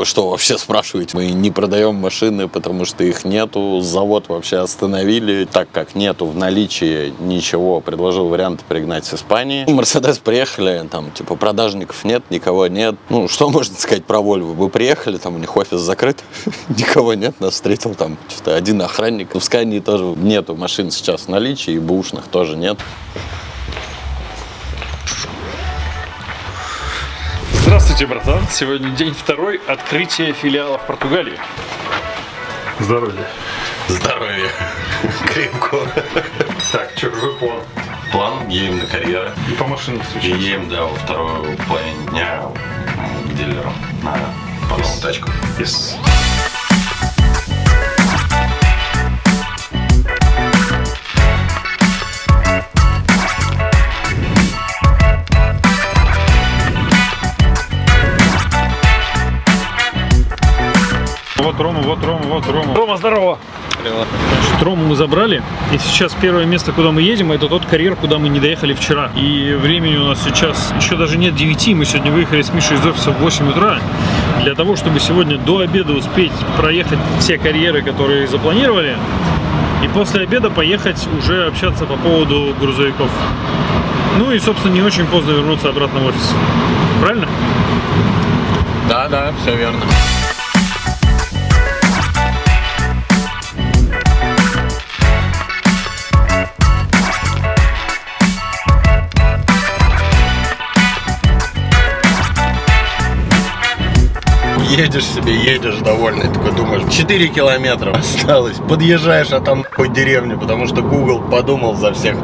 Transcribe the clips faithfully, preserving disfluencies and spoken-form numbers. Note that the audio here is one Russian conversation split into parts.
вы что вообще спрашиваете? Мы не продаем машины, потому что их нету, завод вообще остановили, так как нету в наличии ничего, предложил вариант пригнать с Испании. Мерседес приехали, там типа продажников нет, никого нет. Ну, что можно сказать про Volvo? Вы приехали, там у них офис закрыт, никого нет, нас встретил там что-то один охранник. В Scania тоже нету машин сейчас в наличии, и бэушных тоже нет. Здравствуйте, братан! Сегодня день второй, открытие филиала в Португалии. Здоровья. Здоровья. Крепко. Так, что, какой план? План, едем на карьеры. И по машинам встречаемся. И едем, да, во второй половине дня к дилеру на новую тачку. Yes. Вот Рома, вот Рома, вот Рома. Рома, здорово! Привет. Значит, Рому мы забрали, и сейчас первое место, куда мы едем, это тот карьер, куда мы не доехали вчера. И времени у нас сейчас еще даже нет девяти, мы сегодня выехали с Мишей из офиса в восемь утра, для того, чтобы сегодня до обеда успеть проехать все карьеры, которые запланировали, и после обеда поехать уже общаться по поводу грузовиков. Ну и, собственно, не очень поздно вернуться обратно в офис. Правильно? Да, да, все верно. Едешь себе, едешь довольный, такой думаешь, четыре километра осталось, подъезжаешь, а там хоть деревня, потому что Google подумал за всех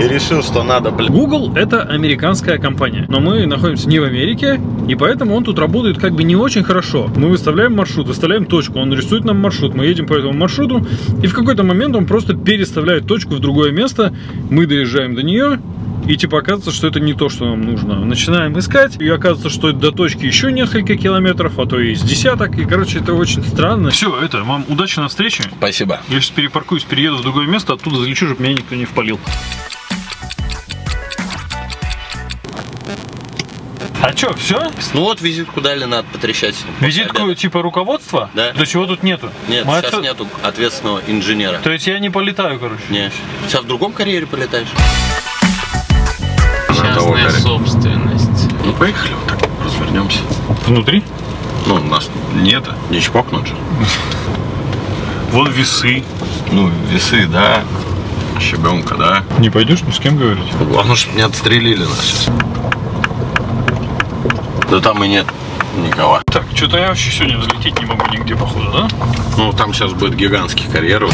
и решил, что надо, блин. Google — это американская компания, но мы находимся не в Америке, и поэтому он тут работает как бы не очень хорошо. Мы выставляем маршрут, выставляем точку, он рисует нам маршрут, мы едем по этому маршруту, и в какой-то момент он просто переставляет точку в другое место, мы доезжаем до нее, и типа оказывается, что это не то, что нам нужно. Начинаем искать, и оказывается, что до точки еще несколько километров, а то и с десяток. И, короче, это очень странно. Все, это, вам удачи на встрече. Спасибо. Я сейчас перепаркуюсь, перееду в другое место, оттуда залечу, чтобы меня никто не впалил. А что, все? Ну вот визитку дали, надо потрещать. Визитку типа руководства? Да. То чего тут нету? Нет, Мать... сейчас нету ответственного инженера. То есть я не полетаю, короче? Нет. Сейчас в другом карьере полетаешь. Частная собственность. Ну поехали вот так, развернемся. Внутри? Ну, у нас нет, не чпокнут же. Вон весы. Ну, весы, да. Щебенка, да. Не пойдешь ни с кем говорить? Главное, чтобы не отстрелили нас сейчас. Да там и нет никого. Так, что-то я вообще сегодня взлететь не могу нигде, походу, да? Ну, там сейчас будет гигантский карьер.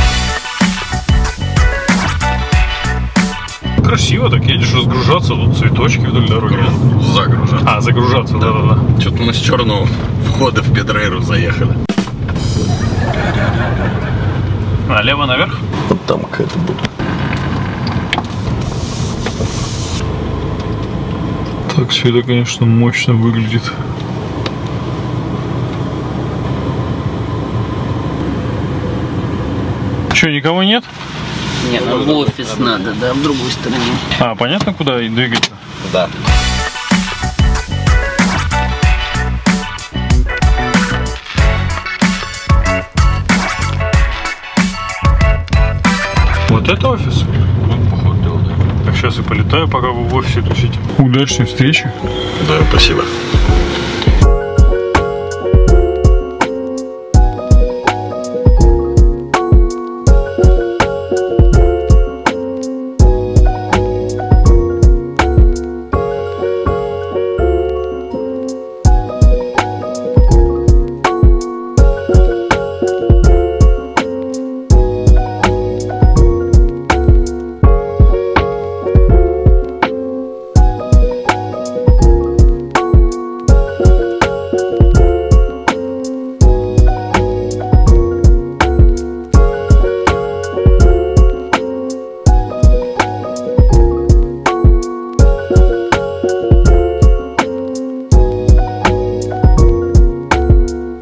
Красиво так едешь разгружаться, тут цветочки вдоль дороги. Загружаться. А, загружаться, да-да-да. Что-то мы с черного входа в Педрейру заехали. Налево наверх? Вот там какая-то будет. Так все это, конечно, мощно выглядит. Че, никого нет? Нет, нам в офис надо, да, в другую сторону. А, понятно, куда двигаться? Да. Вот это офис? Вот, походу, делал, да. Так, сейчас и полетаю, пока вы в офисе тусите. Удачной встречи. Да, спасибо.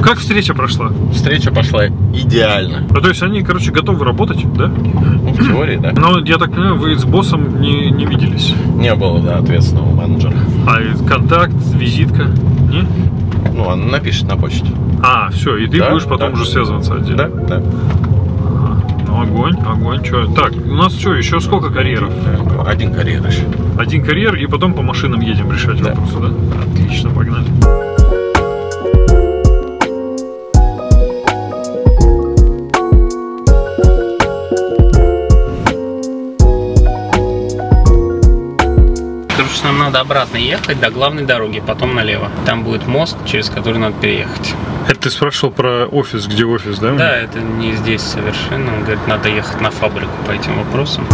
Как встреча прошла? Встреча пошла идеально. Ну, то есть они, короче, готовы работать, да? Ну, в теории, да. Но, я так понимаю, вы с боссом не, не виделись? Не было, да, ответственного менеджера. А контакт, визитка? Не? Ну, она напишет на почту. А, все, и ты да, будешь потом да. уже связываться отдельно. Да, да. Огонь, огонь, что? Так, у нас что, еще сколько карьеров? Один карьер еще. Один карьер, и потом по машинам едем решать да. вопросы, да? Отлично, погнали. Потому что нам надо обратно ехать до главной дороги, потом налево. Там будет мост, через который надо переехать. Это ты спрашивал про офис, где офис, да? Да, это не здесь совершенно. Он говорит, надо ехать на фабрику по этим вопросам.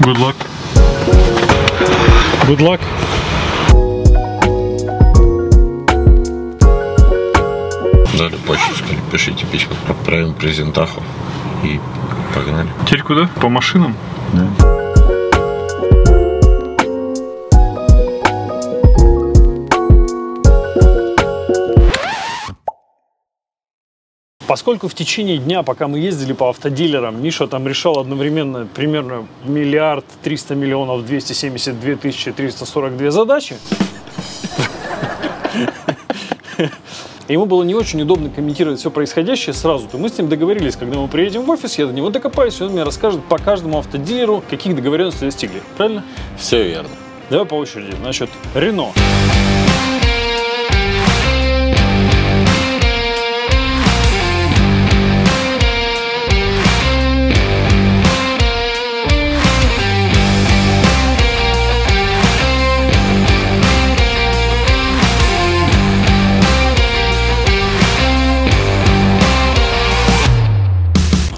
Good luck. Good luck. Дали почту, сказали, пишите письма, отправим презентаху и погнали. Теперь куда? По машинам? Да. Поскольку в течение дня, пока мы ездили по автодилерам, Миша там решал одновременно примерно миллиард триста миллионов двести семьдесят две тысячи триста сорок две задачи, ему было не очень удобно комментировать все происходящее сразу. То мы с ним договорились, когда мы приедем в офис, я до него докопаюсь, и он мне расскажет по каждому автодилеру, каких договоренностей достигли. Правильно? Все верно. Давай по очереди. Значит, Рено.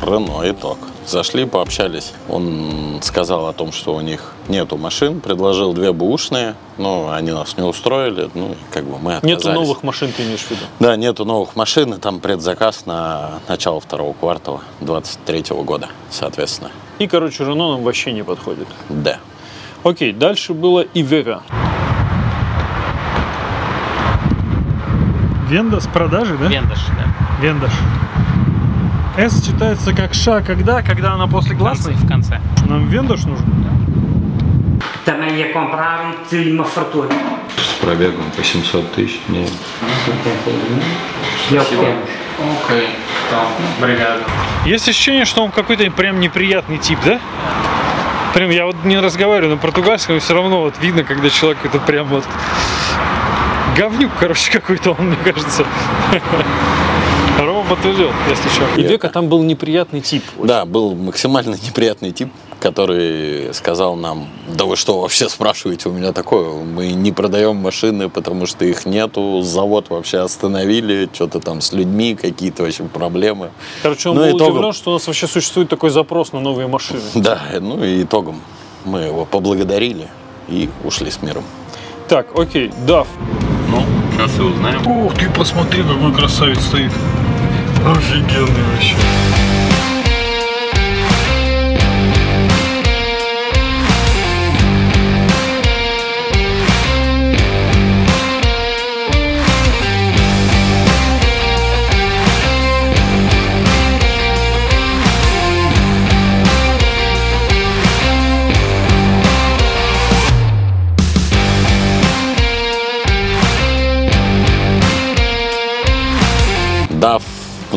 Рено, итог. Зашли, пообщались. Он сказал о том, что у них нету машин, предложил две бэушные, но они нас не устроили, ну, как бы мы отказались. Нету новых машин, ты имеешь в виду? Да, нету новых машин, и там предзаказ на начало второго квартала двадцать третьего года, соответственно. И, короче, Рено нам вообще не подходит. Да. Окей, дальше было Ивека. Вендаш, продажи, да? Вендаш, да. Вендаш. S читается как ша, когда, когда она после гласной? В конце. Нам Вендаш нужен? Да. С пробегом по семьсот тысяч дней. Спасибо. Окей. Бригада. Есть ощущение, что он какой-то прям неприятный тип, да? Прям я вот не разговариваю на португальском, все равно вот видно, когда человек это прям вот... Говнюк, короче, какой-то он, мне кажется. Рома подтвердил, если что. И Века там был неприятный тип. Очень. Да, был максимально неприятный тип, который сказал нам, да вы что вообще спрашиваете у меня такое? Мы не продаем машины, потому что их нету, завод вообще остановили, что-то там с людьми, какие-то вообще проблемы. Короче, он был удивлен, что у нас вообще существует такой запрос на новые машины. Да, ну и итогом мы его поблагодарили и ушли с миром. Так, окей, Дав. Ну, сейчас и узнаем. Ух ты, посмотри, какой красавец стоит. Офигенный вообще. Да,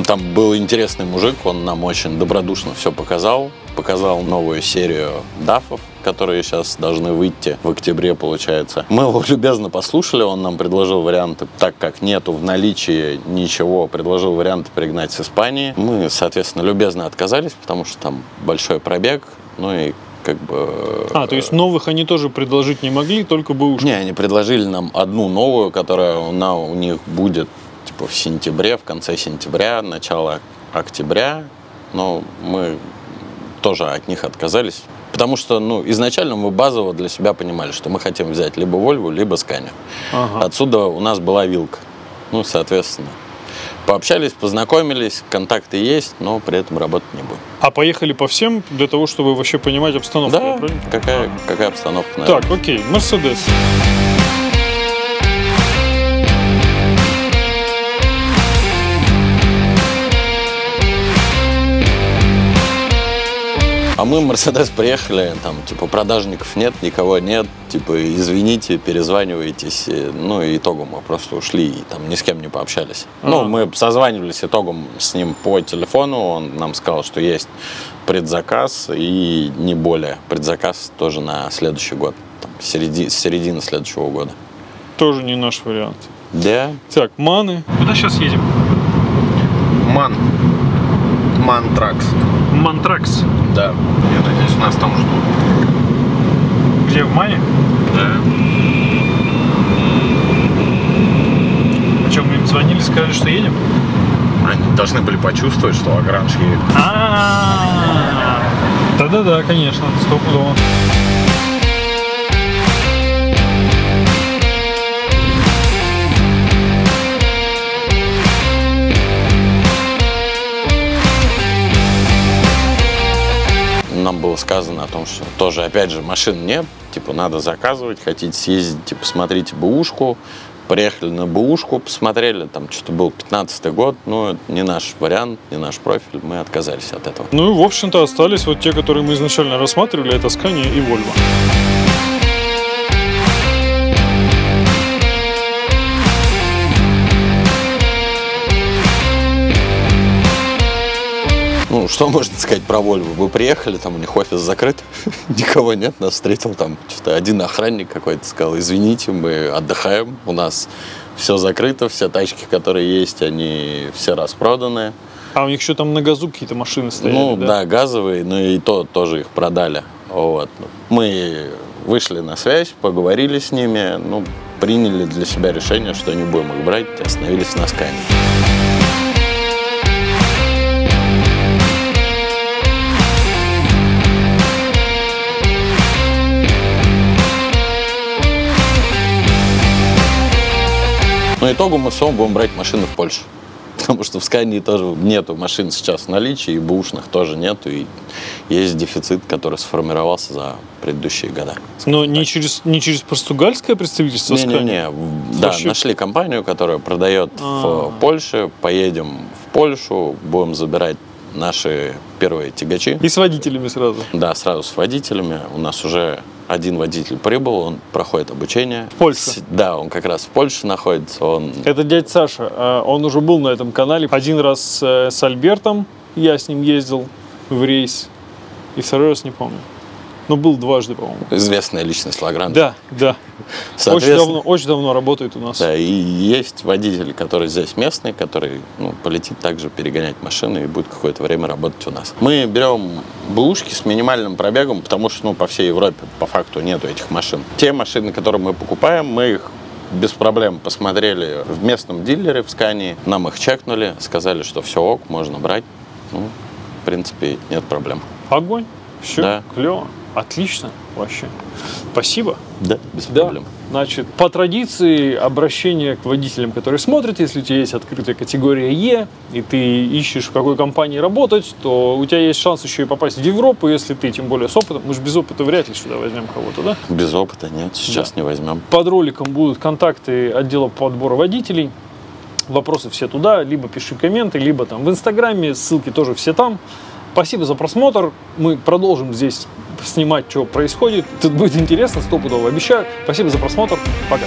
там был интересный мужик, он нам очень добродушно все показал. Показал новую серию дафов, которые сейчас должны выйти в октябре, получается. Мы его любезно послушали, он нам предложил варианты, так как нету в наличии ничего, предложил варианты пригнать с Испании. Мы, соответственно, любезно отказались, потому что там большой пробег, ну и... Как бы... А, то есть новых они тоже предложить не могли, только бы уж... Не, они предложили нам одну новую, которая у них будет типа в сентябре, в конце сентября, начало октября, но мы тоже от них отказались, потому что, ну, изначально мы базово для себя понимали, что мы хотим взять либо Volvo, либо Scania. Ага. Отсюда у нас была вилка, ну, соответственно. Пообщались, познакомились, контакты есть, но при этом работать не будем. А поехали по всем для того, чтобы вообще понимать обстановку? Да, какая, какая обстановка, наверное. Так, окей, Mercedes. А мы в Мерседес приехали, там, типа, продажников нет, никого нет, типа, извините, перезванивайтесь. Ну, и итогом мы просто ушли и там ни с кем не пообщались. А-а-а. Ну, мы созванивались итогом с ним по телефону, он нам сказал, что есть предзаказ и не более. Предзаказ тоже на следующий год, там, середи- середина следующего года. Тоже не наш вариант. Да. Так, Маны. Куда сейчас едем? Ман. Мантракс. Мантракс? Да. Я надеюсь, нас там ждут. Где, в Мане? Да. А что, мы им звонили, сказали, что едем? Они должны были почувствовать, что Лагранж едет. А-а-а. Да-да-да, конечно, стопудово. Нам было сказано о том, что тоже, опять же, машин нет, типа, надо заказывать, хотите съездить, типа, смотрите бэушку. Приехали на бэушку, посмотрели, там, что-то был пятнадцатый год, но это не наш вариант, не наш профиль, мы отказались от этого. Ну, в общем-то, остались вот те, которые мы изначально рассматривали, это Scania и Volvo. Ну, что можно сказать про Volvo? Вы приехали, там у них офис закрыт, никого нет, нас встретил там что-то один охранник какой-то, сказал, извините, мы отдыхаем, у нас все закрыто, все тачки, которые есть, они все распроданы. А у них еще там на газу какие-то машины стояли, ну, да? Да, газовые, но и то тоже их продали. Вот. Мы вышли на связь, поговорили с ними, ну, приняли для себя решение, что не будем их брать, остановились на Scania. Но итогом мы все будем брать машины в Польше, потому что в Scania тоже нету машин сейчас в наличии, и бэушных тоже нету, и есть дефицит, который сформировался за предыдущие года. Но не через, не через португальское представительство Scania? Не-не-не, да, вообще... нашли компанию, которая продает А-а-а. в Польше, поедем в Польшу, будем забирать наши первые тягачи. И с водителями сразу? Да, сразу с водителями, у нас уже... Один водитель прибыл, он проходит обучение. В Польше? Да, он как раз в Польше находится. Он... Это дядя Саша, он уже был на этом канале. Один раз с Альбертом, я с ним ездил в рейс, и второй раз не помню. Но был дважды, по-моему. Известная личность Лагранжа. Да, да. Соответственно... Очень давно, очень давно работает у нас. Да, и есть водитель, который здесь местный, который, ну, полетит также перегонять машины и будет какое-то время работать у нас. Мы берем бэушки с минимальным пробегом, потому что, ну, по всей Европе по факту нету этих машин. Те машины, которые мы покупаем, мы их без проблем посмотрели в местном дилере в Scania, нам их чекнули, сказали, что все ок, можно брать. Ну, в принципе, нет проблем. Огонь, все, да. Клево. Отлично, вообще. Спасибо. Да, без да. проблем. Значит, по традиции обращение к водителям, которые смотрят, если у тебя есть открытая категория Е, и ты ищешь, в какой компании работать, то у тебя есть шанс еще и попасть в Европу, если ты, тем более, с опытом. Мы же без опыта вряд ли сюда возьмем кого-то, да? Без опыта нет, сейчас да. не возьмем. Под роликом будут контакты отдела по отбору водителей. Вопросы все туда, либо пиши комменты, либо там в Инстаграме, ссылки тоже все там. Спасибо за просмотр, мы продолжим здесь снимать, что происходит. Тут будет интересно, стопудово обещаю. Спасибо за просмотр, пока.